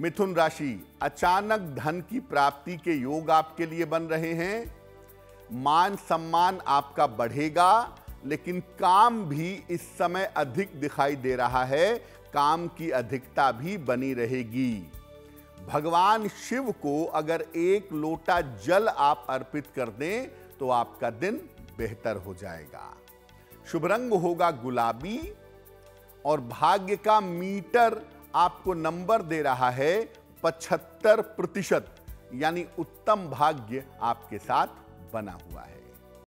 मिथुन राशि, अचानक धन की प्राप्ति के योग आपके लिए बन रहे हैं। मान सम्मान आपका बढ़ेगा, लेकिन काम भी इस समय अधिक दिखाई दे रहा है, काम की अधिकता भी बनी रहेगी। भगवान शिव को अगर एक लोटा जल आप अर्पित कर दें तो आपका दिन बेहतर हो जाएगा। शुभ रंग होगा गुलाबी और भाग्य का मीटर आपको नंबर दे रहा है 75%, यानी उत्तम भाग्य आपके साथ बना हुआ है।